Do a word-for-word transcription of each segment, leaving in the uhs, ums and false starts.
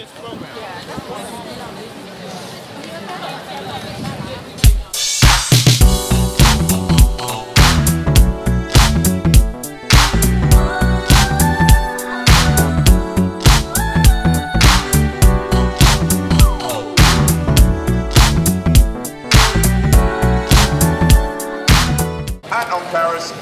years program. Yeah.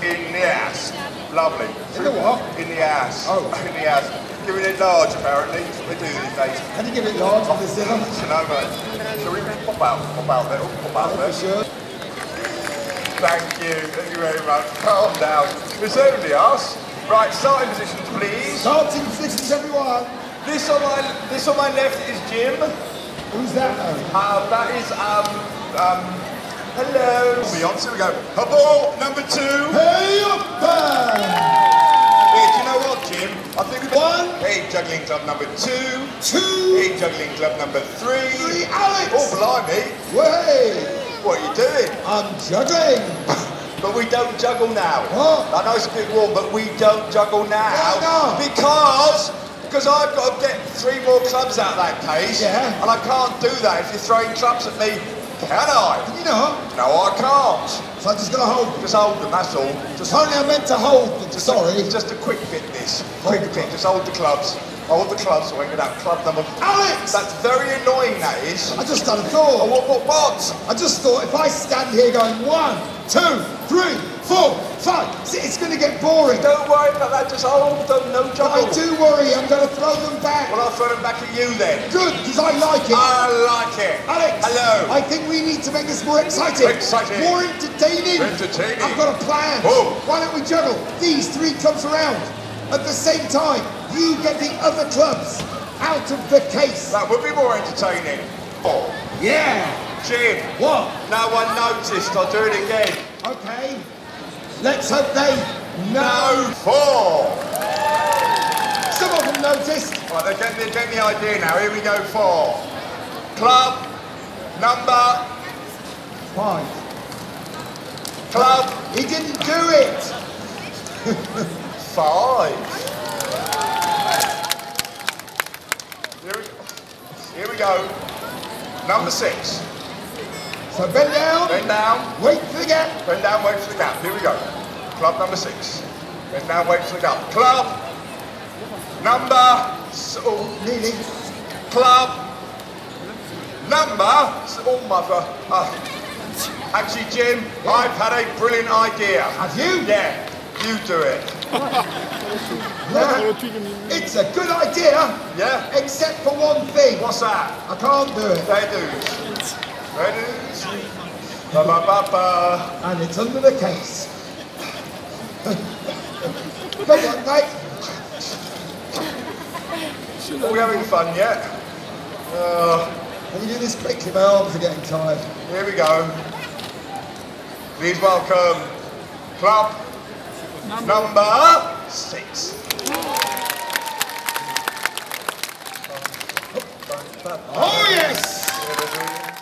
In the ass. Lovely. In the what? In the ass. Oh. In the ass. Giving it large, apparently. That's what we do these days. Can you give it large? Oh, this is you know, mate. Shall we pop out? Pop out there. Pop out there. Sure. Thank you. Thank you very much. Calm down. It's only us. Right, starting positions, please. Starting positions, everyone. This on my this on my left is Jim. Who's that? Uh, that is um um. Hello. Beyonce, we go. A ball, number two. Hey, up there. Hey, do you know what, Jim? I think we've one. Hey, juggling club number two. Two. Hey, juggling club number three. Three, Alex. Oh, blimey. Way. What are you doing? I'm juggling. But we don't juggle now. What? I know it's a bit warm, but we don't juggle now. No, no. Because... Because I've got to get three more clubs out of that case. Yeah. And I can't do that if you're throwing clubs at me. Can I? Can you not? No, I can't. So I'm just going to hold them. Just hold them, that's all. Just only I meant to hold them, just sorry. A, just a quick bit, this. Quick bit, just hold the clubs. Hold the clubs so I can get that club number... Alex! That's very annoying, that is. I just had a thought. Oh, what, what, what? I just thought if I stand here going one, two, three, four, five, six, it's going to get boring. Don't worry about that, just hold them, no juggle. But I do worry, I'm going to throw them back. Well, I'll throw them back at you then. Good, because I like it. I like it. Alex! Hello. I think we need to make this more exciting. Exciting. More entertaining. Entertaining. I've got a plan. Oh. Why don't we juggle these three clubs around at the same time? You get the other clubs out of the case. That would be more entertaining. Oh. Yeah. Jim. What? No one noticed. I'll do it again. Okay. Let's hope they know. No. Four. Some of them noticed. Right, they're getting, they're getting the idea now. Here we go. Four. Club number five. Club. He didn't do it. Five. Here we, here we go. Number six. So bend down. Bend down. Wait for the gap. Bend down, wait for the gap. Here we go. Club number six. Bend down, wait for the gap. Club number... Oh, nearly. Club... Number, oh mother, uh, actually Jim, yeah. I've had a brilliant idea. Have you? Yeah, you do it. Yeah. It's a good idea, yeah. Except for one thing. What's that? I can't do it. They do. They do. Ba ba ba ba. And it's under the case. Come on, mate. Are we having fun yet? Uh, Can you do this quickly? My arms are getting tired. Here we go. Please welcome club number, number six. Oh yes!